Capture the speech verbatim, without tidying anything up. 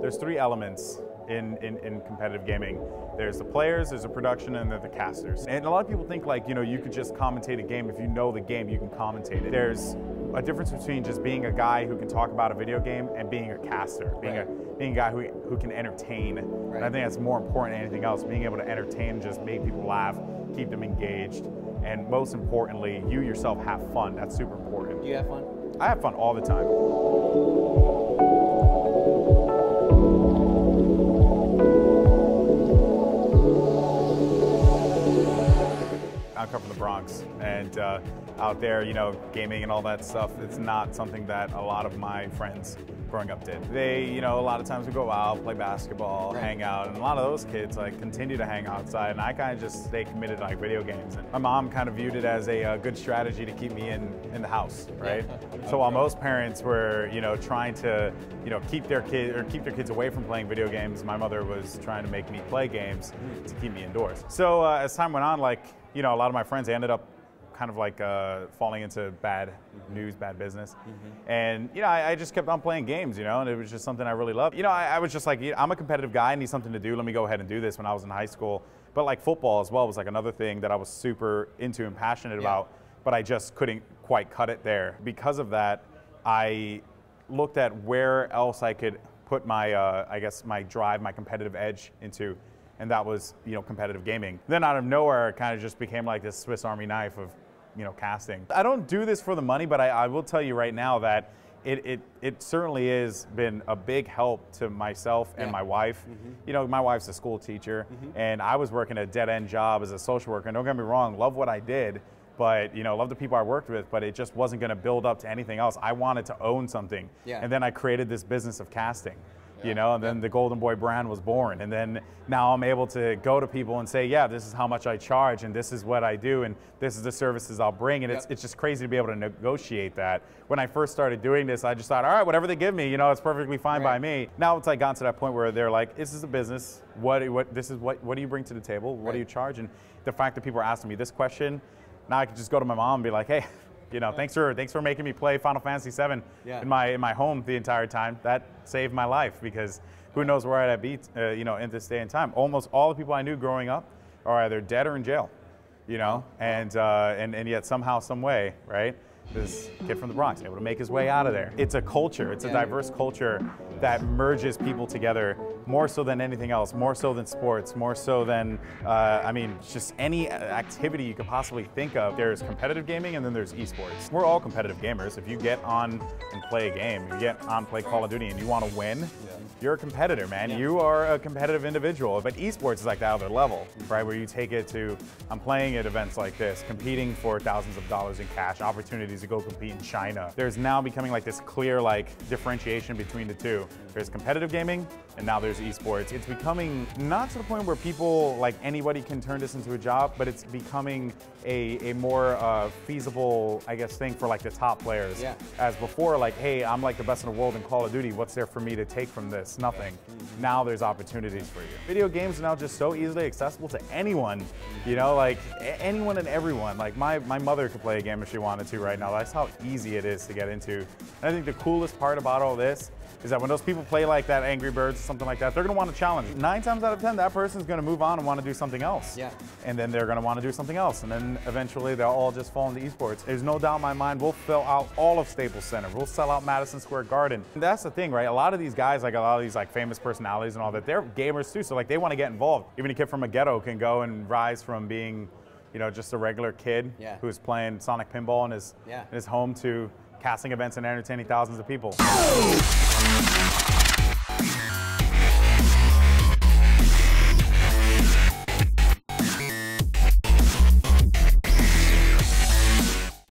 There's three elements in, in, in competitive gaming. There's the players, there's the production, and there's the casters. And a lot of people think like, you know, you could just commentate a game. If you know the game, you can commentate it. There's a difference between just being a guy who can talk about a video game and being a caster, being, right. a, being a guy who, who can entertain. Right. And I think that's more important than anything else, being able to entertain, just make people laugh, keep them engaged, and most importantly, you yourself have fun. That's super important. Do you have fun? I have fun all the time. I come from the Bronx, and uh, out there, you know, gaming and all that stuff, it's not something that a lot of my friends growing up did. They, you know, a lot of times would go out, play basketball, right. hang out, and a lot of those kids, like, continue to hang outside, and I kind of just stay committed to, like, video games. And my mom kind of viewed it as a, a good strategy to keep me in, in the house, right? Yeah. So while most parents were, you know, trying to, you know, keep their, kid, or keep their kids away from playing video games, my mother was trying to make me play games to keep me indoors. So uh, as time went on, like, you know, a lot of my friends ended up kind of like uh, falling into bad mm-hmm. news, bad business. Mm-hmm. And, you know, I, I just kept on playing games, you know, and it was just something I really loved. You know, I, I was just like, I'm a competitive guy, I need something to do, let me go ahead and do this when I was in high school. But like football as well was like another thing that I was super into and passionate yeah. about, but I just couldn't quite cut it there. Because of that, I looked at where else I could put my, uh, I guess, my drive, my competitive edge into. And that was, you know, competitive gaming. Then out of nowhere, it kind of just became like this Swiss Army knife of, you know, casting. I don't do this for the money, but I, I will tell you right now that it, it, it certainly has been a big help to myself and yeah. my wife. Mm-hmm. You know, my wife's a school teacher, mm-hmm. and I was working a dead-end job as a social worker. And don't get me wrong, love what I did, but, you know, love the people I worked with, but it just wasn't going to build up to anything else. I wanted to own something, yeah. and then I created this business of casting. You know, and then the Golden Boy brand was born. And then now I'm able to go to people and say, yeah, this is how much I charge, and this is what I do, and this is the services I'll bring. And yep. it's, it's just crazy to be able to negotiate that. When I first started doing this, I just thought, all right, whatever they give me, you know, it's perfectly fine right. by me. Now it's like gotten to that point where they're like, this is a business. What, what, this is what, what do you bring to the table? What right. do you charge? And the fact that people are asking me this question, now I can just go to my mom and be like, hey, you know, thanks for thanks for making me play Final Fantasy seven yeah. in my in my home the entire time. That saved my life, because who knows where I'd be, uh, you know, in this day and time. Almost all the people I knew growing up are either dead or in jail, you know, and uh, and and yet somehow, some way, right? This kid from the Bronx able to make his way out of there. It's a culture. It's a diverse culture that merges people together more so than anything else, more so than sports, more so than, uh, I mean, just any activity you could possibly think of. There's competitive gaming, and then there's esports. We're all competitive gamers. If you get on and play a game, you get on, play Call of Duty, and you want to win, yeah. you're a competitor, man. Yeah. You are a competitive individual. But esports is like that other level, right, where you take it to, I'm playing at events like this, competing for thousands of dollars in cash, opportunities to go compete in China. There's now becoming like this clear like differentiation between the two. There's competitive gaming, and now there's esports. It's becoming not to the point where people, like anybody can turn this into a job, but it's becoming a, a more uh, feasible, I guess, thing for like the top players. Yeah. As before, like, hey, I'm like the best in the world in Call of Duty. What's there for me to take from this? Nothing. Mm-hmm. Now there's opportunities for you. Video games are now just so easily accessible to anyone, you know, like anyone and everyone. Like my, my mother could play a game if she wanted to right now. That's how easy it is to get into. And I think the coolest part about all this is that when those people play like that, Angry Birds or something like that, they're gonna want to challenge. Nine times out of ten, that person's gonna move on and want to do something else. Yeah. And then they're gonna want to do something else. And then eventually they'll all just fall into esports. There's no doubt in my mind, we'll fill out all of Staples Center. We'll sell out Madison Square Garden. And that's the thing, right? A lot of these guys, like a lot of these like famous personalities and all that, they're gamers too. So like they want to get involved. Even a kid from a ghetto can go and rise from being, you know, just a regular kid yeah. who's playing Sonic Pinball in his, yeah. in his home to casting events and entertaining thousands of people.